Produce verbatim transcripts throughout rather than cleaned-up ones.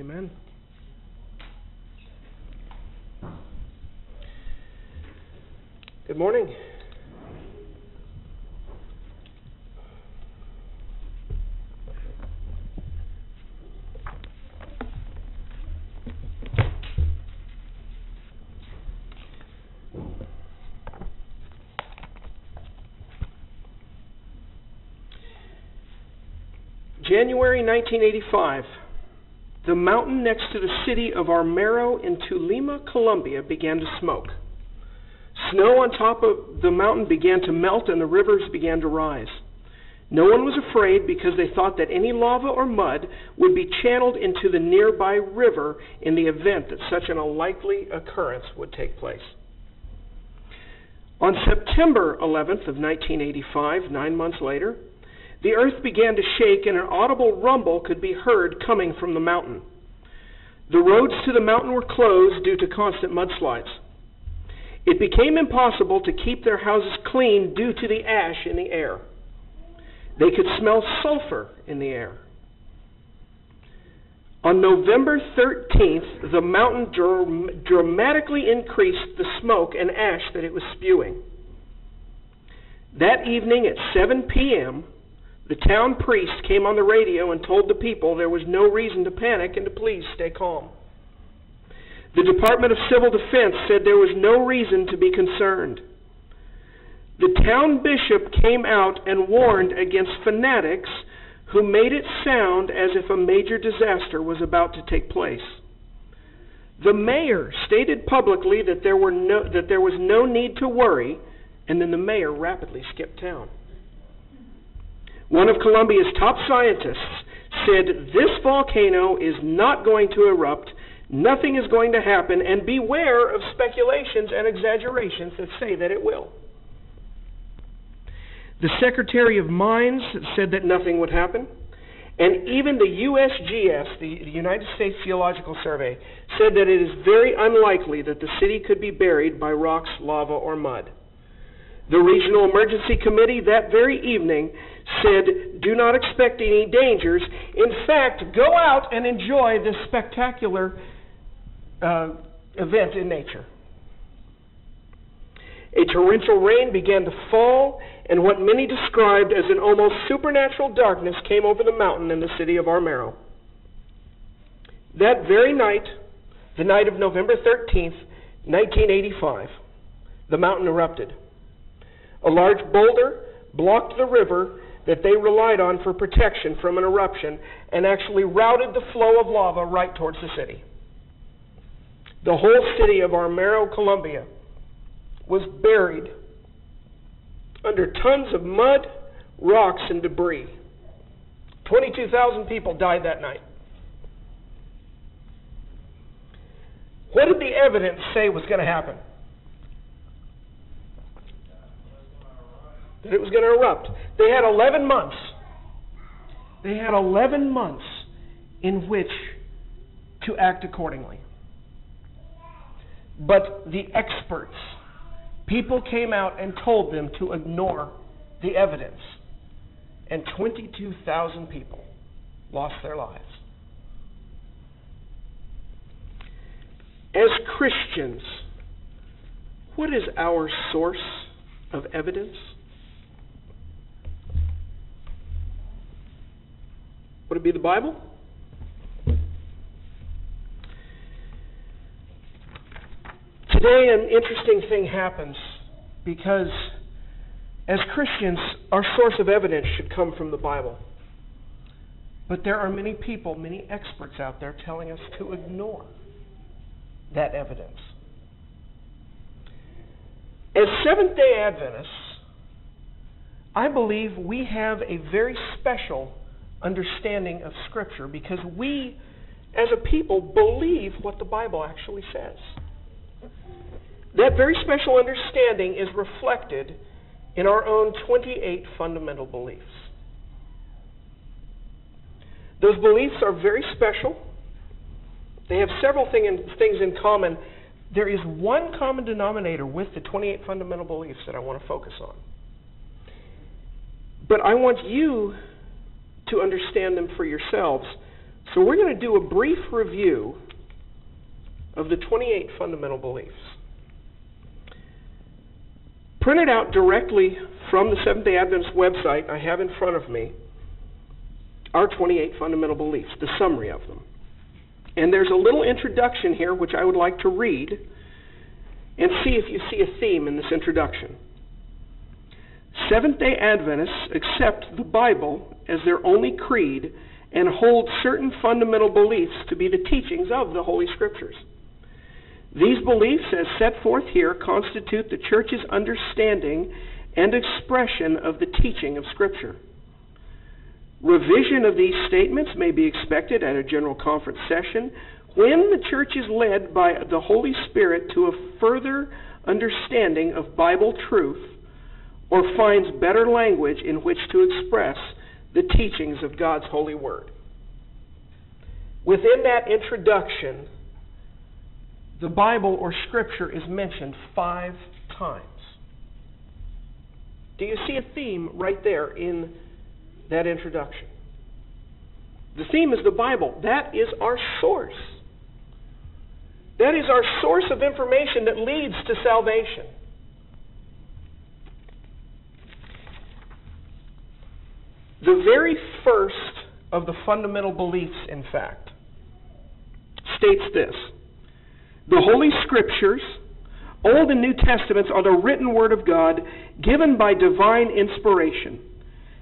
Amen. Good morning. January nineteen eighty-five, the mountain next to the city of Armero in Tulima, Colombia, began to smoke. Snow on top of the mountain began to melt and the rivers began to rise. No one was afraid because they thought that any lava or mud would be channeled into the nearby river in the event that such an unlikely occurrence would take place. On September eleventh of nineteen eighty-five, nine months later, the earth began to shake and an audible rumble could be heard coming from the mountain. The roads to the mountain were closed due to constant mudslides. It became impossible to keep their houses clean due to the ash in the air. They could smell sulfur in the air. On November thirteenth, the mountain dr- dramatically increased the smoke and ash that it was spewing. That evening at seven p.m., the town priest came on the radio and told the people there was no reason to panic and to please stay calm. The Department of Civil Defense said there was no reason to be concerned. The town bishop came out and warned against fanatics who made it sound as if a major disaster was about to take place. The mayor stated publicly that there were no, that there was no need to worry, and then the mayor rapidly skipped town. One of Colombia's top scientists said, "This volcano is not going to erupt, nothing is going to happen, and beware of speculations and exaggerations that say that it will." The Secretary of Mines said that nothing would happen, and even the U S G S, the United States Geological Survey, said that it is very unlikely that the city could be buried by rocks, lava, or mud. The Regional Emergency Committee that very evening said, "Do not expect any dangers. In fact, go out and enjoy this spectacular uh, event in nature." A torrential rain began to fall, and what many described as an almost supernatural darkness came over the mountain in the city of Armero. That very night, the night of November thirteenth, nineteen eighty-five, the mountain erupted. A large boulder blocked the river that they relied on for protection from an eruption and actually routed the flow of lava right towards the city. The whole city of Armero, Colombia, was buried under tons of mud, rocks, and debris. twenty-two thousand people died that night. What did the evidence say was going to happen? That it was going to erupt. They had eleven months. They had eleven months in which to act accordingly. But the experts, people came out and told them to ignore the evidence. And twenty-two thousand people lost their lives. As Christians, what is our source of evidence? Would it be the Bible? Today an interesting thing happens because as Christians, our source of evidence should come from the Bible. But there are many people, many experts out there telling us to ignore that evidence. As Seventh-day Adventists, I believe we have a very special understanding of Scripture because we, as a people, believe what the Bible actually says. That very special understanding is reflected in our own twenty-eight fundamental beliefs. Those beliefs are very special. They have several thing in, things in common. There is one common denominator with the twenty-eight fundamental beliefs that I want to focus on. But I want you to understand them for yourselves So we're going to do a brief review of the twenty-eight fundamental beliefs, printed out directly from the Seventh-day Adventist website. I have in front of me our twenty-eight fundamental beliefs, the summary of them. And there's a little introduction here which I would like to read and see if you see a theme in this introduction. Seventh-day Adventists accept the Bible as their only creed and hold certain fundamental beliefs to be the teachings of the Holy Scriptures. These beliefs, as set forth here, constitute the Church's understanding and expression of the teaching of Scripture. Revision of these statements may be expected at a general conference session when the Church is led by the Holy Spirit to a further understanding of Bible truth or finds better language in which to express the teachings of God's holy word. Within that introduction, the Bible or Scripture is mentioned five times. Do you see a theme right there in that introduction? The theme is the Bible. That is our source. That is our source of information that leads to salvation. The very first of the fundamental beliefs, in fact, states this: the Holy Scriptures, Old and New Testaments, are the written Word of God given by divine inspiration.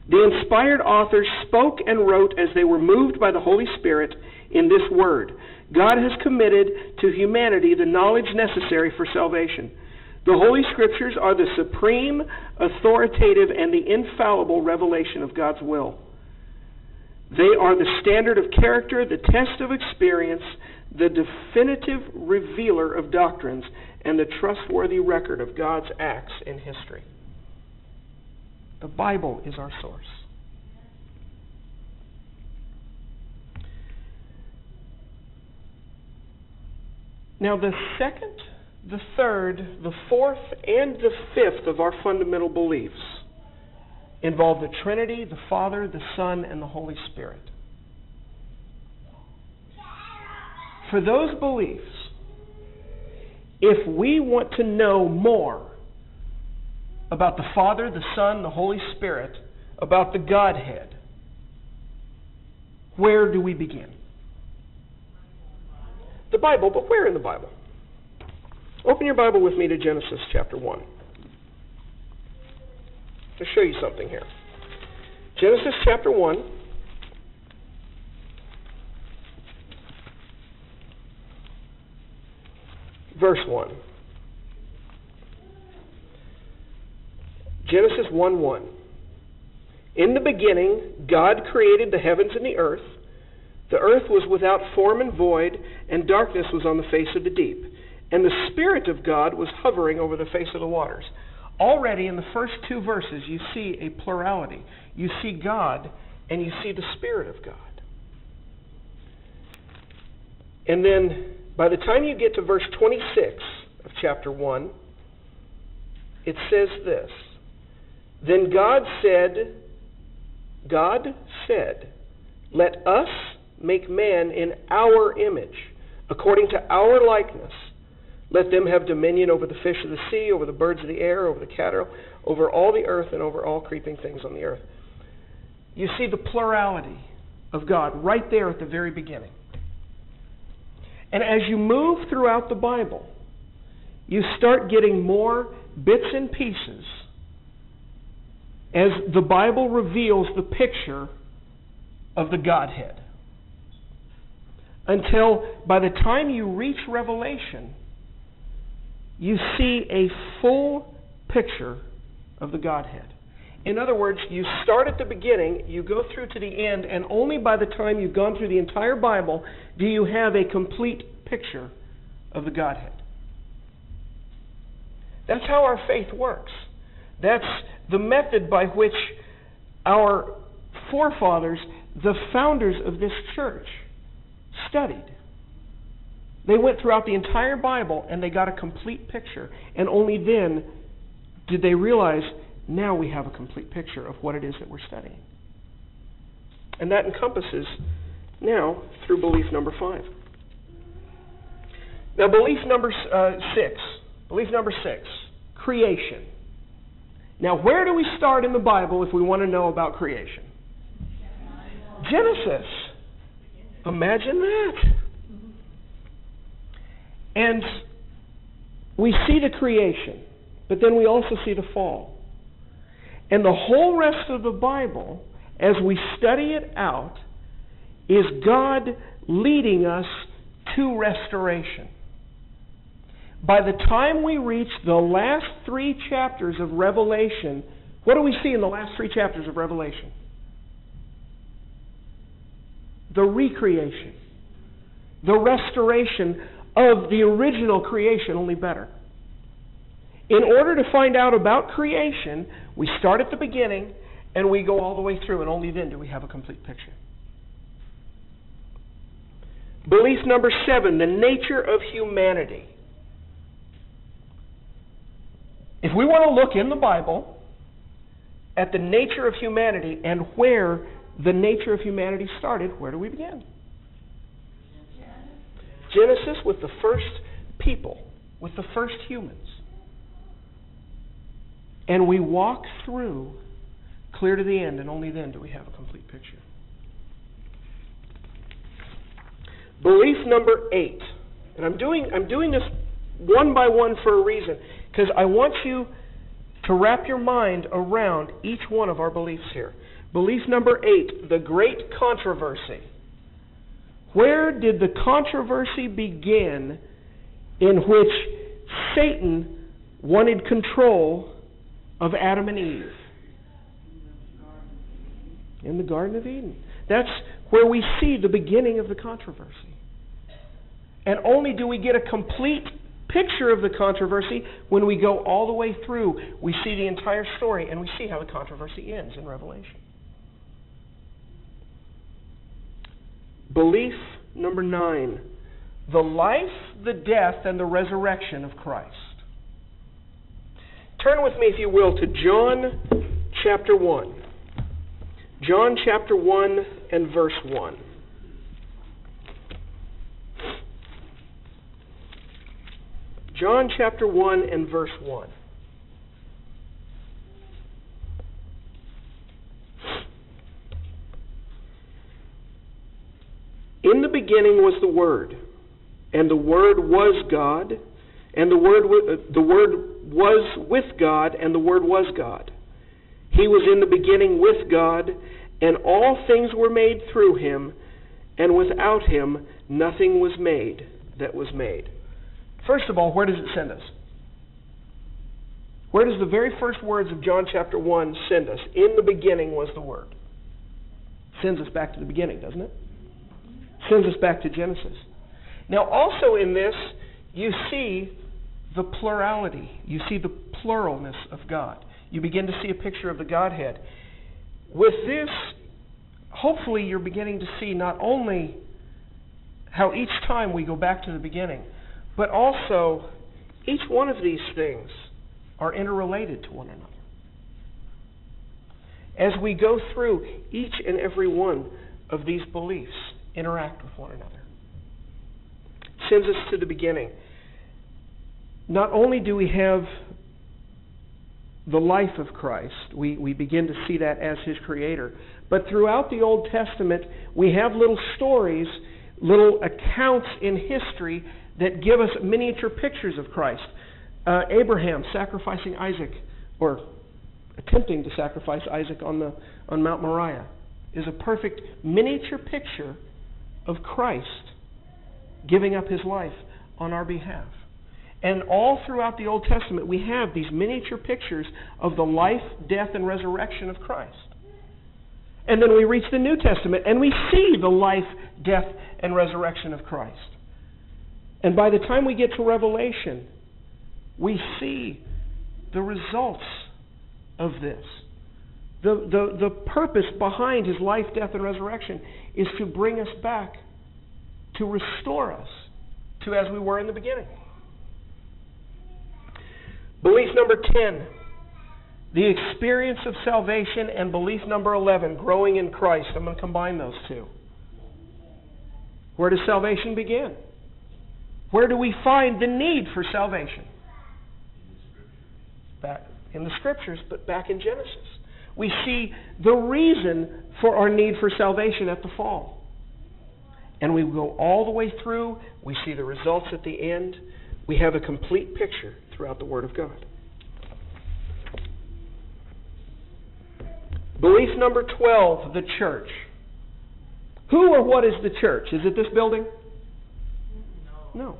The inspired authors spoke and wrote as they were moved by the Holy Spirit in this Word. God has committed to humanity the knowledge necessary for salvation. The Holy Scriptures are the supreme, authoritative, and the infallible revelation of God's will. They are the standard of character, the test of experience, the definitive revealer of doctrines, and the trustworthy record of God's acts in history. The Bible is our source. Now, the second, the third, the fourth, and the fifth of our fundamental beliefs involve the Trinity, the Father, the Son, and the Holy Spirit. For those beliefs, if we want to know more about the Father, the Son, the Holy Spirit, about the Godhead, where do we begin? The Bible, but where in the Bible? Open your Bible with me to Genesis chapter one. To show you something here. Genesis chapter one. Verse one. Genesis one one. In the beginning, God created the heavens and the earth. The earth was without form and void, and darkness was on the face of the deep. And the Spirit of God was hovering over the face of the waters. Already in the first two verses, you see a plurality. You see God, and you see the Spirit of God. And then, by the time you get to verse twenty-six of chapter one, it says this: Then God said, God said, let us make man in our image, according to our likeness. Let them have dominion over the fish of the sea, over the birds of the air, over the cattle, over all the earth, and over all creeping things on the earth. You see the plurality of God right there at the very beginning. And as you move throughout the Bible, you start getting more bits and pieces as the Bible reveals the picture of the Godhead. Until by the time you reach Revelation, you see a full picture of the Godhead. In other words, you start at the beginning, you go through to the end, and only by the time you've gone through the entire Bible do you have a complete picture of the Godhead. That's how our faith works. That's the method by which our forefathers, the founders of this church, studied. They went throughout the entire Bible and they got a complete picture. And only then did they realize, now we have a complete picture of what it is that we're studying. And that encompasses now through belief number five. Now, belief number uh, six. Belief number six, creation. Now, where do we start in the Bible if we want to know about creation? Genesis. Imagine that. And we see the creation, but then we also see the fall. And the whole rest of the Bible, as we study it out, is God leading us to restoration. By the time we reach the last three chapters of Revelation, what do we see in the last three chapters of Revelation? The recreation. The restoration of the original creation, only better. In order to find out about creation, we start at the beginning and we go all the way through, and only then do we have a complete picture. Belief number seven, the nature of humanity. If we want to look in the Bible at the nature of humanity and where the nature of humanity started, where do we begin? Genesis, with the first people, with the first humans. And we walk through clear to the end, and only then do we have a complete picture. Belief number eight. And I'm doing, I'm doing this one by one for a reason, because I want you to wrap your mind around each one of our beliefs here. Belief number eight, the great controversy. Where did the controversy begin in which Satan wanted control of Adam and Eve? In the Garden of Eden. That's where we see the beginning of the controversy. And only do we get a complete picture of the controversy when we go all the way through. We see the entire story, and we see how the controversy ends in Revelation. Belief number nine, the life, the death, and the resurrection of Christ. Turn with me, if you will, to John chapter one. John chapter one and verse one. John chapter one and verse one. In the beginning was the Word, and the Word was God, and the Word the Word was with God, and the Word was God. He was in the beginning with God, and all things were made through him, and without him nothing was made that was made. First of all, where does it send us? Where does the very first words of John chapter one send us? In the beginning was the Word. Sends us back to the beginning, doesn't it? Sends us back to Genesis. Now, also in this, you see the plurality. You see the pluralness of God. You begin to see a picture of the Godhead. With this, hopefully you're beginning to see not only how each time we go back to the beginning, but also each one of these things are interrelated to one another. As we go through, each and every one of these beliefs interact with one another. Sends us to the beginning. Not only do we have the life of Christ, we, we begin to see that as his creator. But throughout the Old Testament, we have little stories, little accounts in history that give us miniature pictures of Christ. Uh, Abraham sacrificing Isaac, or attempting to sacrifice Isaac on, the, on Mount Moriah, is a perfect miniature picture of Christ giving up his life on our behalf. And all throughout the Old Testament, we have these miniature pictures of the life, death, and resurrection of Christ. And then we reach the New Testament, and we see the life, death, and resurrection of Christ. And by the time we get to Revelation, we see the results of this. The, the, the purpose behind his life, death, and resurrection is to bring us back, to restore us to as we were in the beginning. Belief number ten, the experience of salvation, and belief number eleven, growing in Christ. I'm going to combine those two. Where does salvation begin? Where do we find the need for salvation? Back in the Scriptures, but back in Genesis. We see the reason for our need for salvation at the fall. And we go all the way through. We see the results at the end. We have a complete picture throughout the Word of God. Belief number twelve, the church. Who or what is the church? Is it this building? No.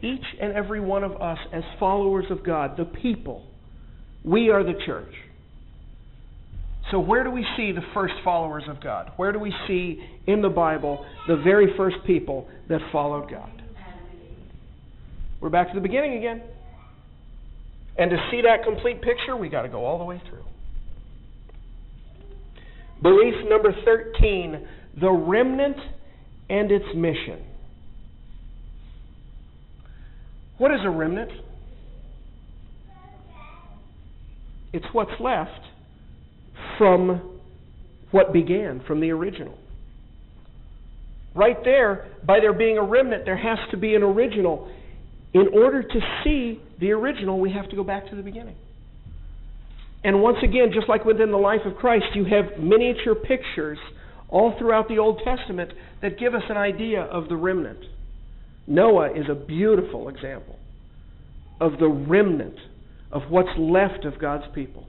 Each and every one of us as followers of God, the people, we are the church. So where do we see the first followers of God? Where do we see in the Bible the very first people that followed God? We're back to the beginning again. And to see that complete picture, we got to go all the way through. Belief number thirteen, the remnant and its mission. What is a remnant? It's what's left from what began, from the original. Right there, by there being a remnant, there has to be an original. In order to see the original, we have to go back to the beginning. And once again, just like within the life of Christ, you have miniature pictures all throughout the Old Testament that give us an idea of the remnant. Noah is a beautiful example of the remnant of what's left of God's people.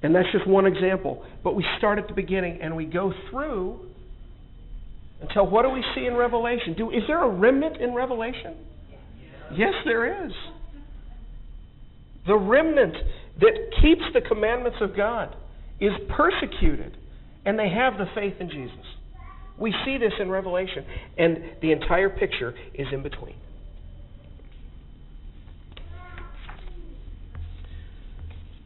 And that's just one example. But we start at the beginning and we go through until what do we see in Revelation? Do, is there a remnant in Revelation? Yes, yes there is. The remnant that keeps the commandments of God is persecuted, and they have the faith in Jesus. We see this in Revelation, and the entire picture is in between.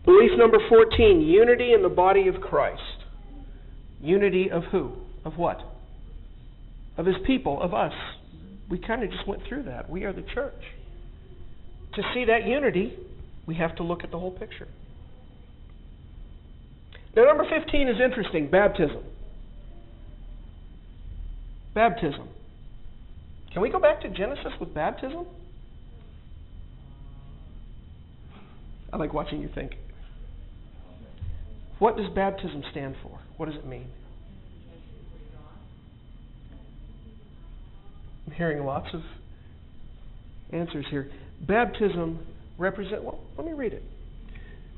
Belief number fourteen, unity in the body of Christ. Unity of who? Of what? Of His people, of us. We kind of just went through that. We are the church. To see that unity, we have to look at the whole picture. Now, number fifteen is interesting, baptism. Baptism. Can we go back to Genesis with baptism? I like watching you think. What does baptism stand for? What does it mean? I'm hearing lots of answers here. Baptism represent, well, let me read it.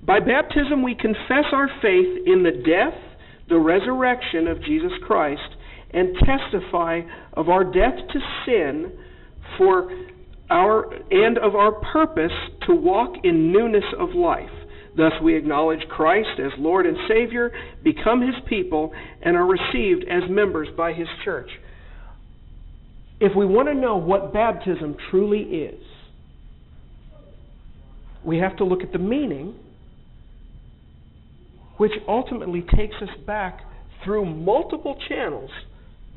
By baptism we confess our faith in the death, the resurrection of Jesus Christ, and testify of our death to sin for our and of our purpose to walk in newness of life. Thus we acknowledge Christ as Lord and Savior, become His people, and are received as members by His church. If we want to know what baptism truly is, we have to look at the meaning, which ultimately takes us back through multiple channels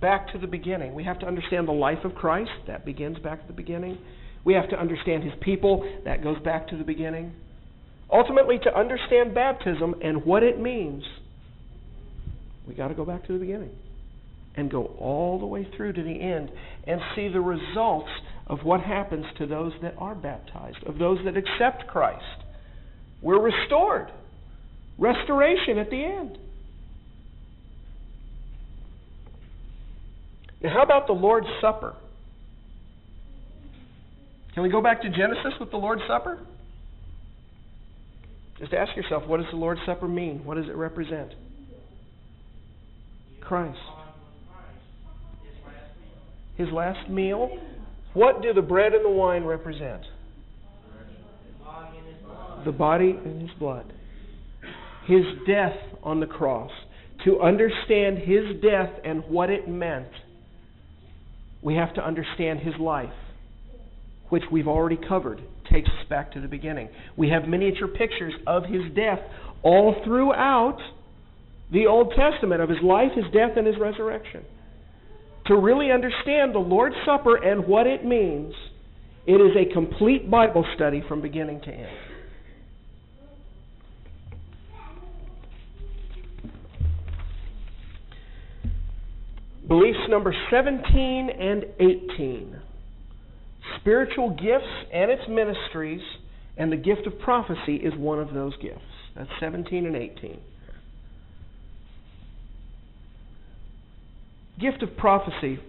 back to the beginning. We have to understand the life of Christ. That begins back at the beginning. We have to understand His people. That goes back to the beginning. Ultimately, to understand baptism and what it means, we got to go back to the beginning and go all the way through to the end and see the results of what happens to those that are baptized, of those that accept Christ. We're restored. Restoration at the end. Now, how about the Lord's Supper? Can we go back to Genesis with the Lord's Supper? Just ask yourself, what does the Lord's Supper mean? What does it represent? Christ. His last meal. What do the bread and the wine represent? The body and His blood. His death on the cross. To understand His death and what it meant, we have to understand His life, which we've already covered, takes us back to the beginning. We have miniature pictures of His death all throughout the Old Testament, of His life, His death, and His resurrection. To really understand the Lord's Supper and what it means, it is a complete Bible study from beginning to end. Beliefs number seventeen and eighteen. Spiritual gifts and its ministries, and the gift of prophecy is one of those gifts. That's seventeen and eighteen. Gift of prophecy.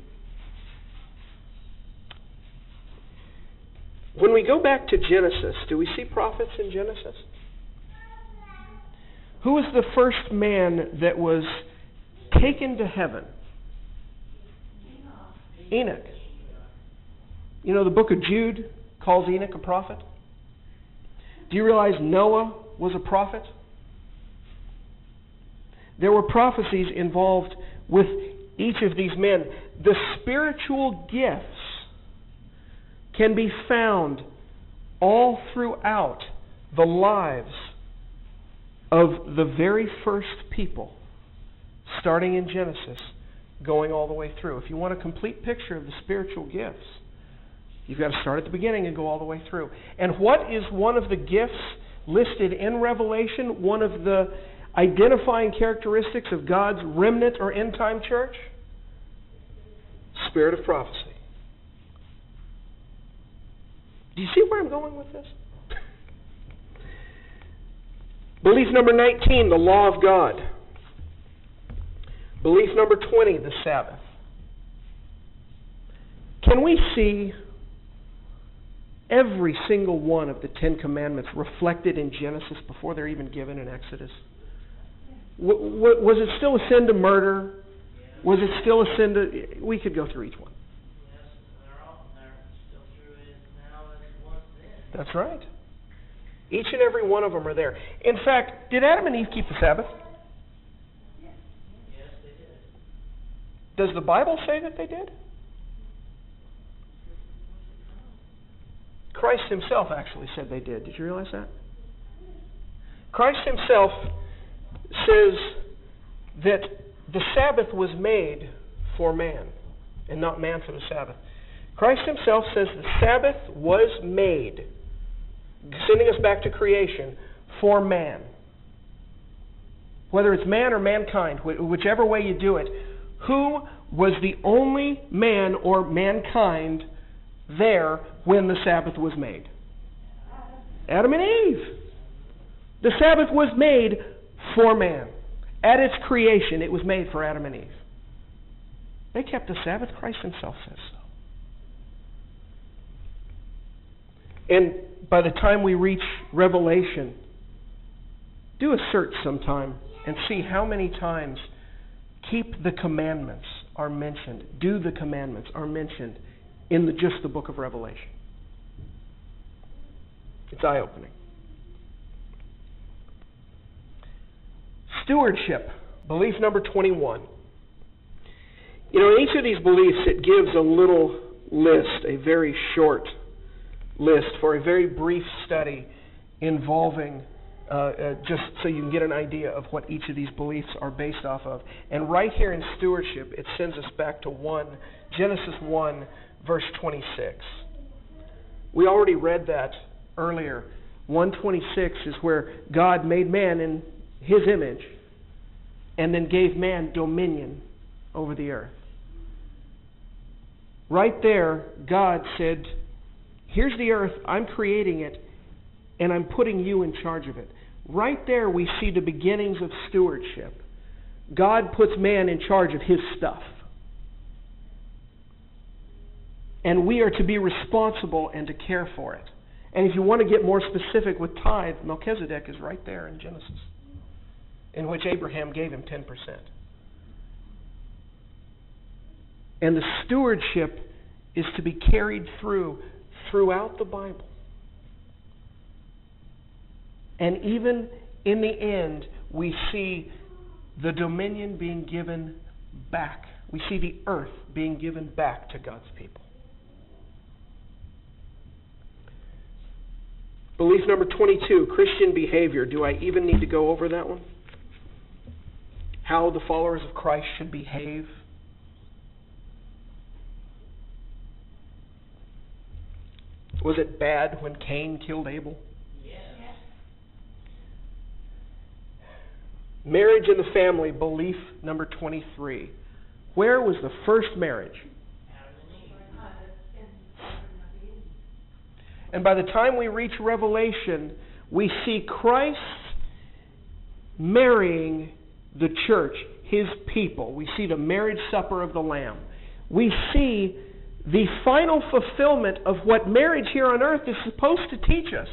When we go back to Genesis, do we see prophets in Genesis? Who was the first man that was taken to heaven? Enoch. You know, the book of Jude calls Enoch a prophet. Do you realize Noah was a prophet? There were prophecies involved with each of these men. The spiritual gifts can be found all throughout the lives of the very first people, starting in Genesis, going all the way through. If you want a complete picture of the spiritual gifts, you've got to start at the beginning and go all the way through. And what is one of the gifts listed in Revelation, one of the identifying characteristics of God's remnant or end-time church? Spirit of prophecy. Do you see where I'm going with this? Belief number nineteen, the law of God. Belief number twenty, the Sabbath. Can we see every single one of the Ten Commandments reflected in Genesis before they're even given in Exodus? W- w- was it still a sin to murder? Was it still a sin to... We could go through each one. That's right. Each and every one of them are there. In fact, did Adam and Eve keep the Sabbath? Yes, they did. Does the Bible say that they did? Christ himself actually said they did. Did you realize that? Christ himself says that the Sabbath was made for man, and not man for the Sabbath. Christ himself says the Sabbath was made, sending us back to creation, for man. Whether it's man or mankind, whichever way you do it, who was the only man or mankind there when the Sabbath was made? Adam and Eve. The Sabbath was made for man. At its creation, it was made for Adam and Eve. They kept the Sabbath. Christ himself says so. And by the time we reach Revelation, do a search sometime and see how many times keep the commandments are mentioned, do the commandments are mentioned in the, just the book of Revelation. It's eye-opening. Stewardship, belief number twenty-one. You know, in each of these beliefs, it gives a little list, a very short list for a very brief study involving uh, uh, just so you can get an idea of what each of these beliefs are based off of. And right here in stewardship, it sends us back to one, Genesis one, verse twenty-six. We already read that earlier. one twenty-six is where God made man in his image and then gave man dominion over the earth. Right there, God said, here's the earth, I'm creating it, and I'm putting you in charge of it. Right there we see the beginnings of stewardship. God puts man in charge of his stuff. And we are to be responsible and to care for it. And if you want to get more specific with tithe, Melchizedek is right there in Genesis, in which Abraham gave him ten percent. And the stewardship is to be carried through throughout the Bible. And even in the end, we see the dominion being given back. We see the earth being given back to God's people. Belief number twenty-two, Christian behavior. Do I even need to go over that one? How the followers of Christ should behave. Was it bad when Cain killed Abel? Yes. Marriage and the family, belief number twenty-three. Where was the first marriage? And by the time we reach Revelation, we see Christ marrying the church, his people. We see the marriage supper of the Lamb. We see the final fulfillment of what marriage here on earth is supposed to teach us.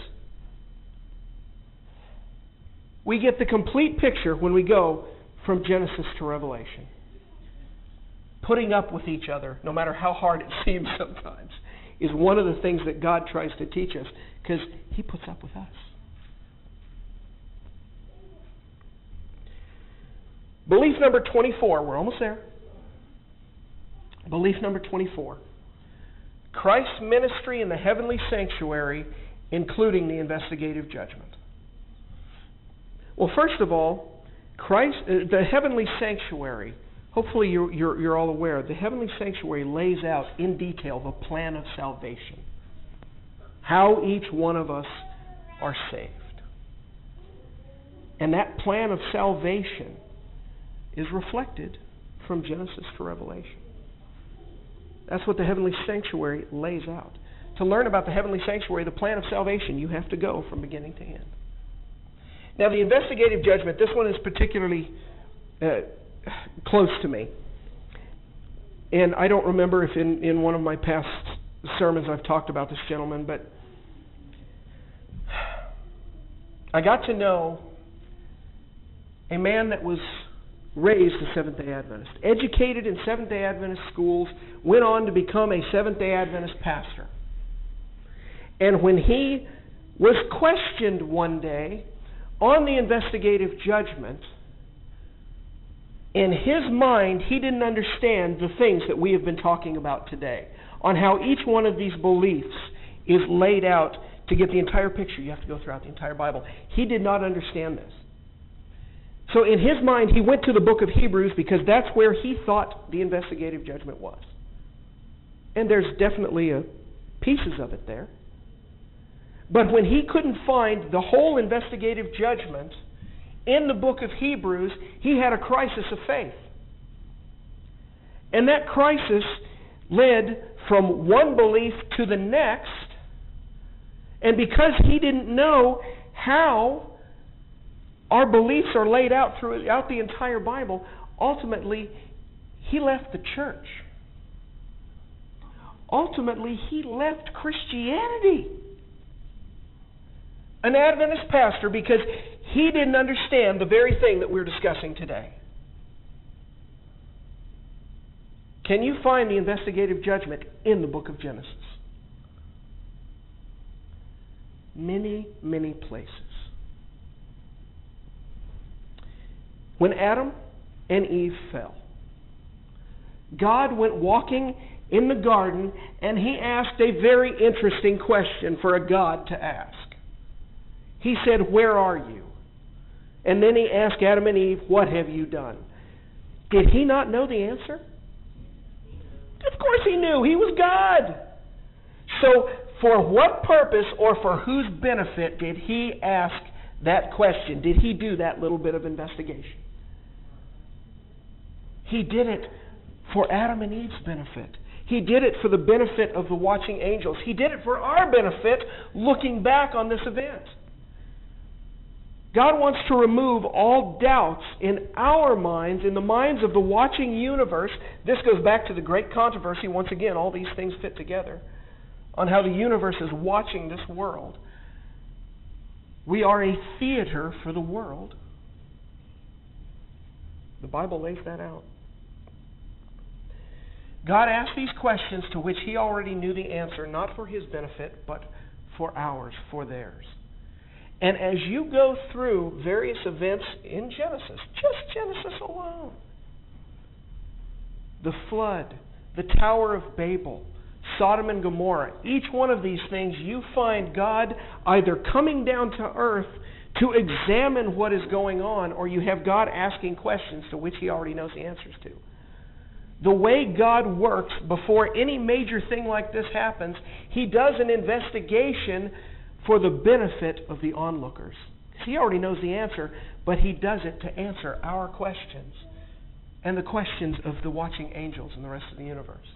We get the complete picture when we go from Genesis to Revelation. Putting up with each other, no matter how hard it seems sometimes, is one of the things that God tries to teach us, because he puts up with us. Belief number twenty-four, we're almost there. Belief number twenty-four. Christ's ministry in the heavenly sanctuary, including the investigative judgment. Well, first of all, Christ, uh, the heavenly sanctuary, hopefully you're, you're, you're all aware, the heavenly sanctuary lays out in detail the plan of salvation. How each one of us are saved. And that plan of salvation is reflected from Genesis to Revelation. That's what the heavenly sanctuary lays out. To learn about the heavenly sanctuary, the plan of salvation, you have to go from beginning to end. Now, the investigative judgment, this one is particularly... Uh, close to me. And I don't remember if in, in one of my past sermons I've talked about this gentleman, but I got to know a man that was raised a Seventh-day Adventist, educated in Seventh-day Adventist schools, went on to become a Seventh-day Adventist pastor. And when he was questioned one day on the investigative judgment, in his mind, he didn't understand the things that we have been talking about today, on how each one of these beliefs is laid out to get the entire picture. You have to go throughout the entire Bible. He did not understand this. So in his mind, he went to the book of Hebrews because that's where he thought the investigative judgment was. And there's definitely a pieces of it there. But when he couldn't find the whole investigative judgment in the book of Hebrews, he had a crisis of faith. And that crisis led from one belief to the next. And because he didn't know how our beliefs are laid out throughout the entire Bible, ultimately, he left the church. Ultimately, he left Christianity. An Adventist pastor, because he didn't understand the very thing that we're discussing today. Can you find the investigative judgment in the book of Genesis? Many, many places. When Adam and Eve fell, God went walking in the garden and he asked a very interesting question for a God to ask. He said, "Where are you?" And then he asked Adam and Eve, "What have you done?" Did he not know the answer? Of course he knew. He was God. So for what purpose or for whose benefit did he ask that question? Did he do that little bit of investigation? He did it for Adam and Eve's benefit. He did it for the benefit of the watching angels. He did it for our benefit looking back on this event. God wants to remove all doubts in our minds, in the minds of the watching universe. This goes back to the great controversy. Once again, all these things fit together on how the universe is watching this world. We are a theater for the world. The Bible lays that out. God asked these questions to which he already knew the answer, not for his benefit, but for ours, for theirs. And as you go through various events in Genesis, just Genesis alone, the flood, the Tower of Babel, Sodom and Gomorrah, each one of these things you find God either coming down to earth to examine what is going on, or you have God asking questions to which he already knows the answers to. The way God works before any major thing like this happens, he does an investigation for the benefit of the onlookers. He already knows the answer, but he does it to answer our questions. and the questions of the watching angels and the rest of the universe.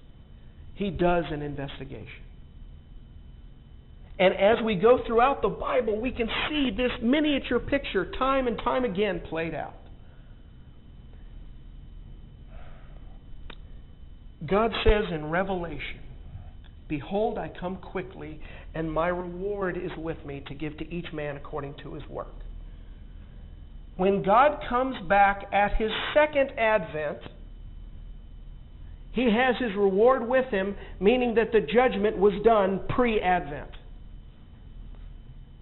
He does an investigation. And as we go throughout the Bible, we can see this miniature picture time and time again played out. God says in Revelation, "Behold, I come quickly, and my reward is with me to give to each man according to his work." When God comes back at his second advent, he has his reward with him, meaning that the judgment was done pre-advent.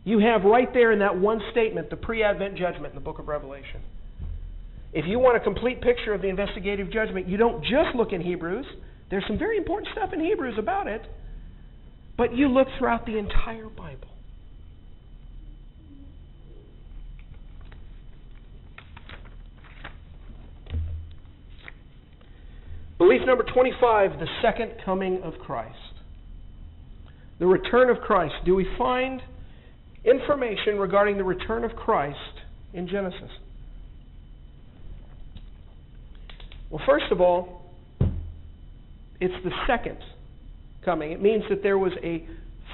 You have right there in that one statement the pre-advent judgment in the book of Revelation. If you want a complete picture of the investigative judgment, you don't just look in Hebrews. There's some very important stuff in Hebrews about it, but you look throughout the entire Bible. Belief number twenty-five, the second coming of Christ. The return of Christ. Do we find information regarding the return of Christ in Genesis? Well, first of all, it's the second coming. It means that there was a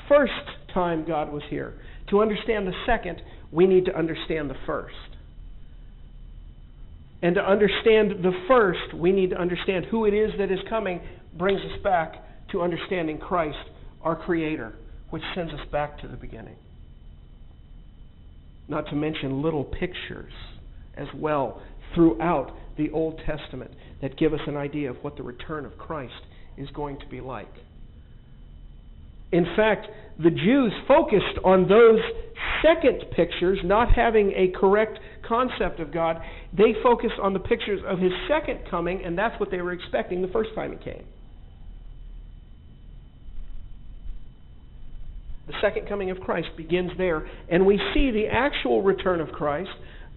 first time God was here. To understand the second, we need to understand the first. And to understand the first, we need to understand who it is that is coming. Brings us back to understanding Christ, our Creator, which sends us back to the beginning. Not to mention little pictures as well throughout the Old Testament that give us an idea of what the return of Christ is going to be like. In fact, the Jews focused on those second pictures, not having a correct concept of God. They focused on the pictures of his second coming, and that's what they were expecting the first time he came. The second coming of Christ begins there, and we see the actual return of Christ,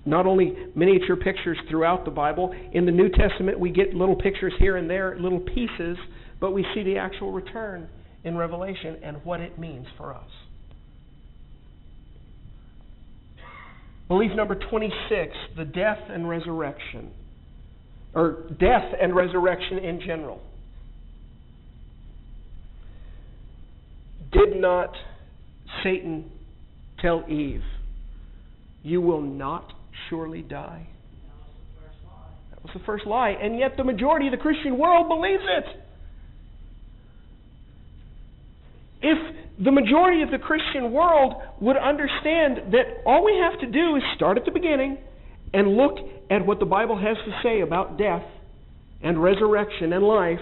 not only miniature pictures throughout the Bible. In the New Testament, we get little pictures here and there, little pieces, but we see the actual return in Revelation and what it means for us. Belief number twenty-six, the death and resurrection, or death and resurrection in general. Did not Satan tell Eve, "You will not surely die"? That was the first lie. And yet the majority of the Christian world believes it. If the majority of the Christian world would understand that all we have to do is start at the beginning and look at what the Bible has to say about death and resurrection and life,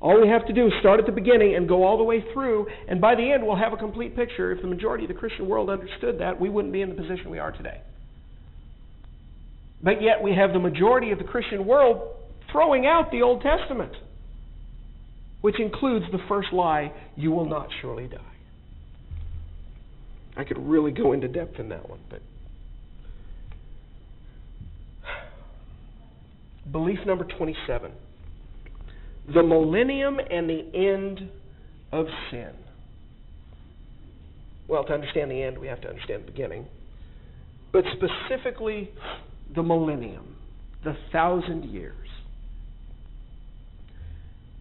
all we have to do is start at the beginning and go all the way through, and by the end we'll have a complete picture. If the majority of the Christian world understood that, we wouldn't be in the position we are today. But yet we have the majority of the Christian world throwing out the Old Testament, which includes the first lie, "You will not surely die." I could really go into depth in that one, but belief number twenty-seven, the millennium and the end of sin. Well, to understand the end, we have to understand the beginning, but specifically the millennium, the thousand years.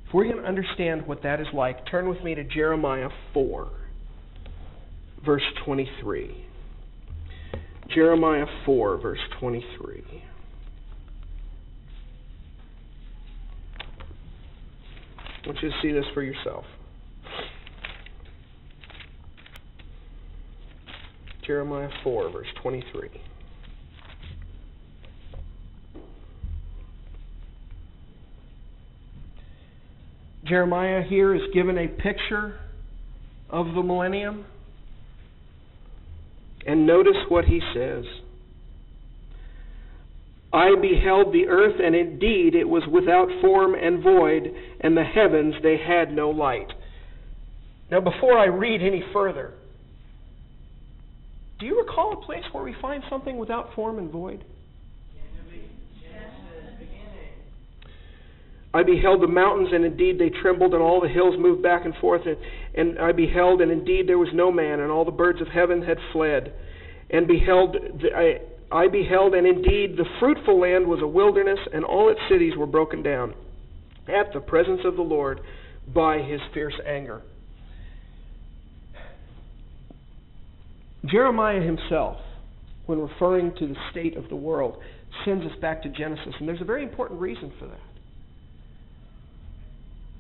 If we're going to understand what that is like, turn with me to Jeremiah four, verse twenty-three. Jeremiah four, verse twenty-three. I want you to see this for yourself. Jeremiah four, verse twenty-three. Jeremiah here is given a picture of the millennium. And notice what he says. "I beheld the earth, and indeed it was without form and void, and the heavens, they had no light." Now, before I read any further, do you recall a place where we find something without form and void? "I beheld the mountains, and indeed they trembled, and all the hills moved back and forth. And, and I beheld, and indeed there was no man, and all the birds of heaven had fled. And beheld, the, I, I beheld, and indeed the fruitful land was a wilderness, and all its cities were broken down at the presence of the Lord by his fierce anger. Jeremiah himself, when referring to the state of the world, sends us back to Genesis, and there's a very important reason for that.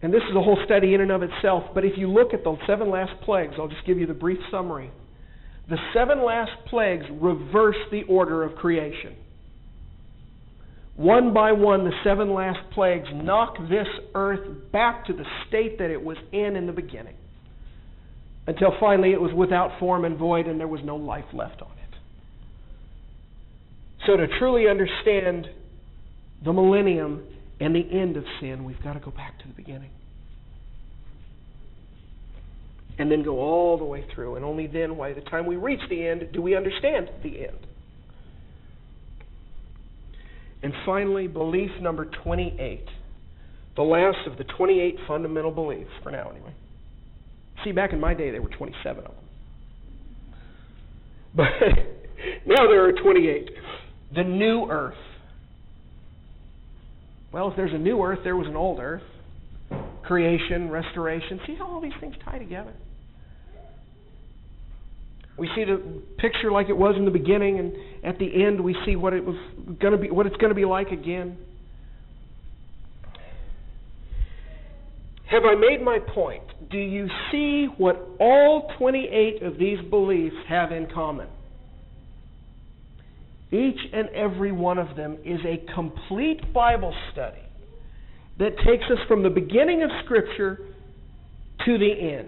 And this is a whole study in and of itself, but if you look at the seven last plagues, I'll just give you the brief summary. The seven last plagues reverse the order of creation. One by one, the seven last plagues knock this earth back to the state that it was in in the beginning, until finally it was without form and void, and there was no life left on it. So to truly understand the millennium and the end of sin, we've got to go back to the beginning. And then go all the way through. And only then, by the time we reach the end, do we understand the end. And finally, belief number twenty-eight. The last of the twenty-eight fundamental beliefs, for now anyway. See, back in my day, there were twenty-seven of them. But now there are twenty-eight. The new earth. Well, if there's a new earth, there was an old earth. Creation, restoration. See how all these things tie together. We see the picture like it was in the beginning, and at the end we see what it was going to be, what it's going to be like again. Have I made my point? Do you see what all twenty-eight of these beliefs have in common? Each and every one of them is a complete Bible study that takes us from the beginning of Scripture to the end.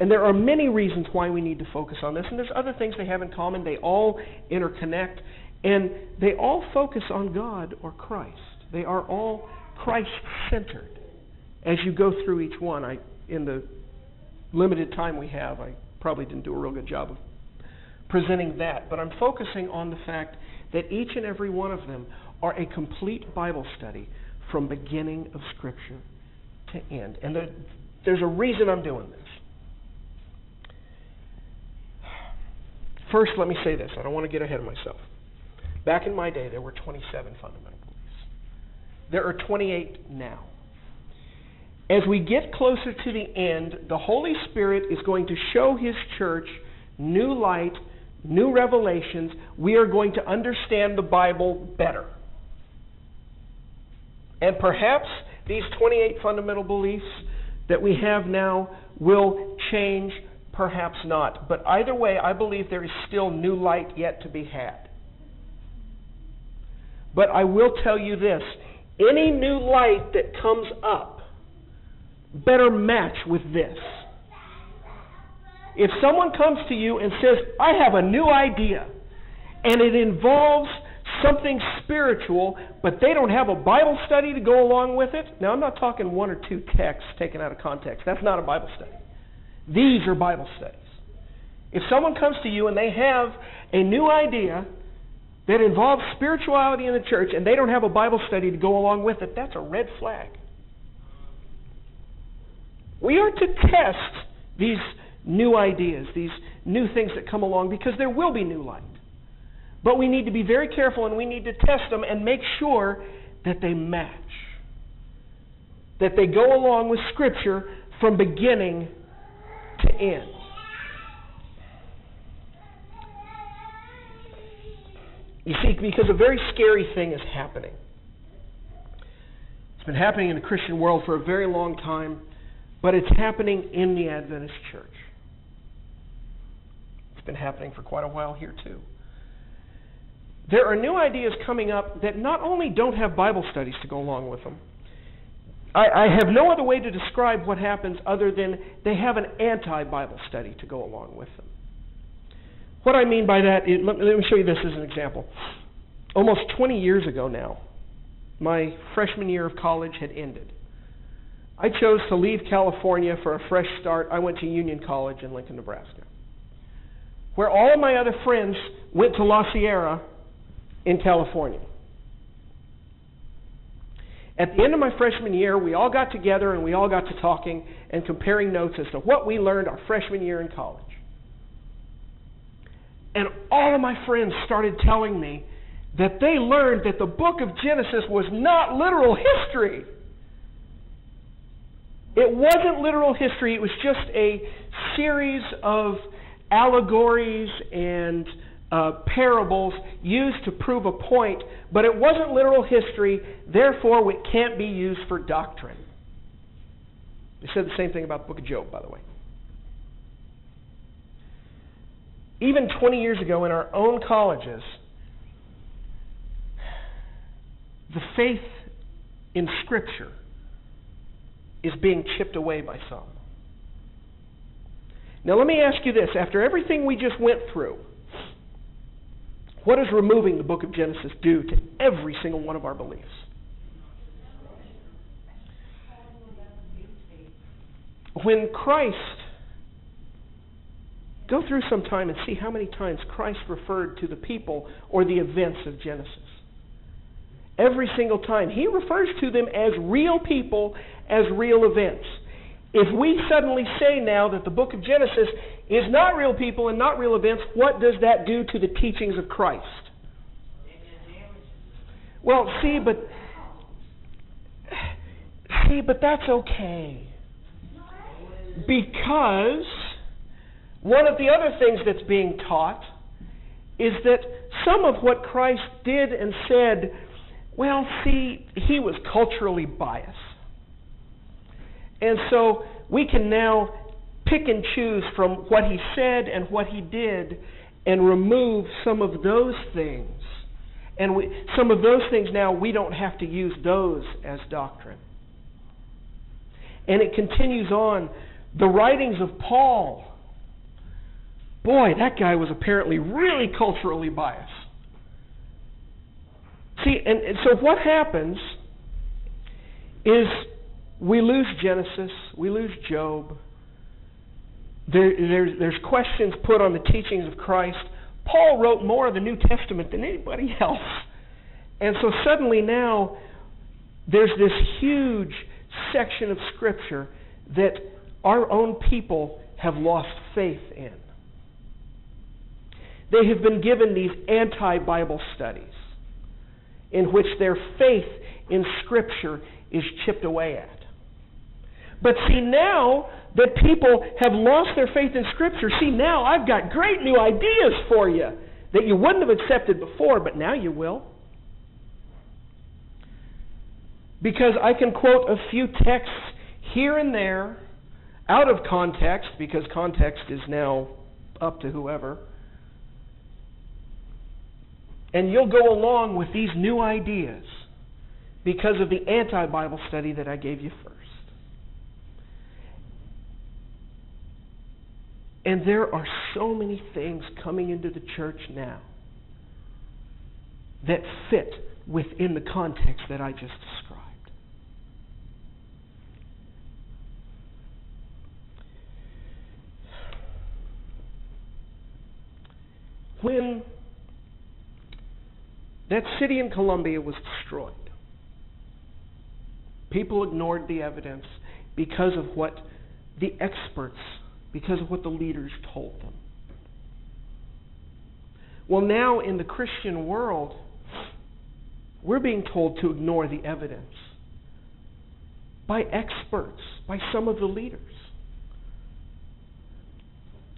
And there are many reasons why we need to focus on this. And there's other things they have in common. They all interconnect. And they all focus on God or Christ. They are all Christ-centered. As you go through each one, I, in the limited time we have, I probably didn't do a real good job of presenting that. But I'm focusing on the fact that each and every one of them are a complete Bible study from beginning of Scripture to end. And there, there's a reason I'm doing this. First, let me say this. I don't want to get ahead of myself. Back in my day, there were twenty-seven fundamental beliefs. There are twenty-eight now. As we get closer to the end, the Holy Spirit is going to show His church new light, new revelations. We are going to understand the Bible better. And perhaps these twenty-eight fundamental beliefs that we have now will change, perhaps not. But either way, I believe there is still new light yet to be had. But I will tell you this, any new light that comes up better match with this. If someone comes to you and says, I have a new idea, and it involves something spiritual, but they don't have a Bible study to go along with it. Now, I'm not talking one or two texts taken out of context. That's not a Bible study. These are Bible studies. If someone comes to you and they have a new idea that involves spirituality in the church and they don't have a Bible study to go along with it, that's a red flag. We are to test these new ideas, these new things that come along, because there will be new light. But we need to be very careful, and we need to test them and make sure that they match. That they go along with Scripture from beginning to end. You see, because a very scary thing is happening. It's been happening in the Christian world for a very long time, but it's happening in the Adventist church. It's been happening for quite a while here, too. There are new ideas coming up that not only don't have Bible studies to go along with them. I, I have no other way to describe what happens other than they have an anti-Bible study to go along with them. What I mean by that is, let, let me show you this as an example. Almost twenty years ago now, my freshman year of college had ended. I chose to leave California for a fresh start. I went to Union College in Lincoln, Nebraska, where all of my other friends went to La Sierra in California. At the end of my freshman year, we all got together and we all got to talking and comparing notes as to what we learned our freshman year in college. And all of my friends started telling me that they learned that the book of Genesis was not literal history. It wasn't literal history. It was just a series of allegories and uh, parables used to prove a point, but it wasn't literal history, therefore it can't be used for doctrine. They said the same thing about the book of Job, by the way. Even twenty years ago in our own colleges, the faith in Scripture is being chipped away by some. Now let me ask you this. After everything we just went through, what does removing the book of Genesis do to every single one of our beliefs? When Christ... Go through some time and see how many times Christ referred to the people or the events of Genesis. Every single time. He refers to them as real people, as real events. If we suddenly say now that the book of Genesis is not real people and not real events, what does that do to the teachings of Christ? Well, see, but... See, but that's okay. Because... one of the other things that's being taught is that some of what Christ did and said, well, see, he was culturally biased. And so we can now pick and choose from what he said and what he did and remove some of those things. And we, some of those things now, we don't have to use those as doctrine. And it continues on. The writings of Paul. Boy, that guy was apparently really culturally biased. See, and, and so what happens is we lose Genesis, we lose Job. There, there's, there's questions put on the teachings of Christ. Paul wrote more of the New Testament than anybody else. And so suddenly now there's this huge section of Scripture that our own people have lost faith in. They have been given these anti-Bible studies in which their faith in Scripture is chipped away at. But see, now that people have lost their faith in Scripture, see, now I've got great new ideas for you that you wouldn't have accepted before, but now you will. Because I can quote a few texts here and there out of context, because context is now up to whoever. And you'll go along with these new ideas because of the anti-Bible study that I gave you first. And there are so many things coming into the church now that fit within the context that I just described. When that city in Colombia was destroyed, people ignored the evidence because of what the experts, because of what the leaders told them. Well, now in the Christian world, we're being told to ignore the evidence by experts, by some of the leaders.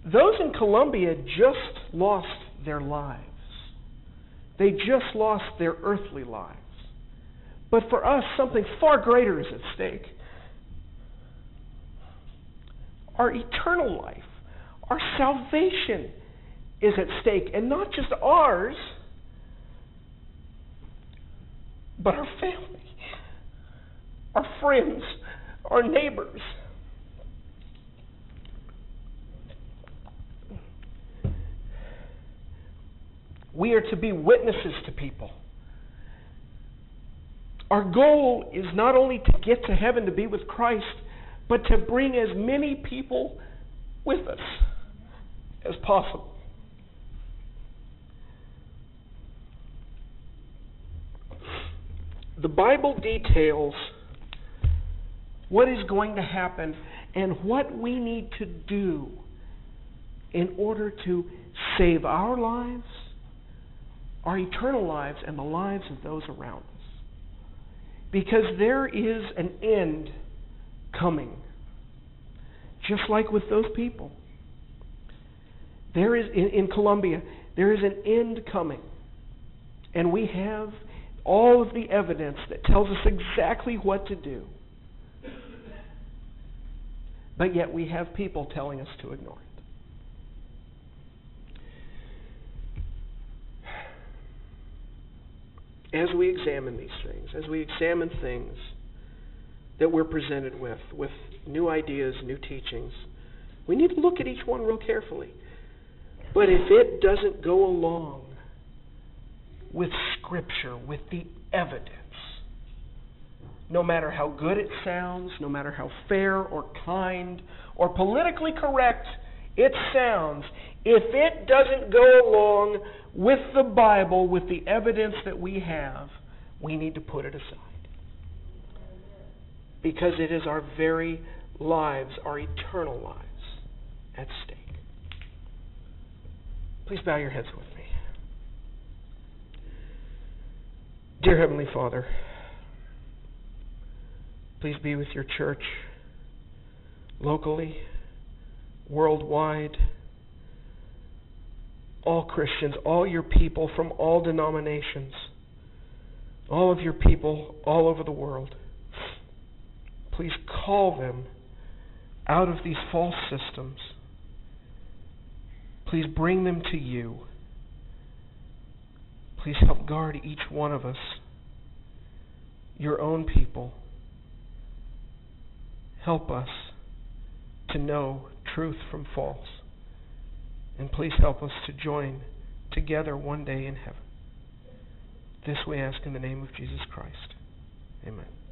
Those in Colombia just lost their lives. They just lost their earthly lives. But for us, something far greater is at stake. Our eternal life, our salvation is at stake. And not just ours, but our family, our friends, our neighbors. We are to be witnesses to people. Our goal is not only to get to heaven to be with Christ, but to bring as many people with us as possible. The Bible details what is going to happen and what we need to do in order to save our lives, our eternal lives, and the lives of those around us. Because there is an end coming. Just like with those people. There is, in, in Colombia, there is an end coming. And we have all of the evidence that tells us exactly what to do. But yet we have people telling us to ignore it. As we examine these things, as we examine things that we're presented with, with new ideas, new teachings, we need to look at each one real carefully. But if it doesn't go along with Scripture, with the evidence, no matter how good it sounds, no matter how fair or kind or politically correct it sounds, if it doesn't go along with the Bible, with the evidence that we have, we need to put it aside. Because it is our very lives, our eternal lives, at stake. Please bow your heads with me. Dear Heavenly Father, please be with your church locally, worldwide, all Christians, all your people from all denominations, all of your people all over the world. Please call them out of these false systems. Please bring them to you. Please help guard each one of us, your own people. Help us to know truth from false. And please help us to join together one day in heaven. This we ask in the name of Jesus Christ. Amen.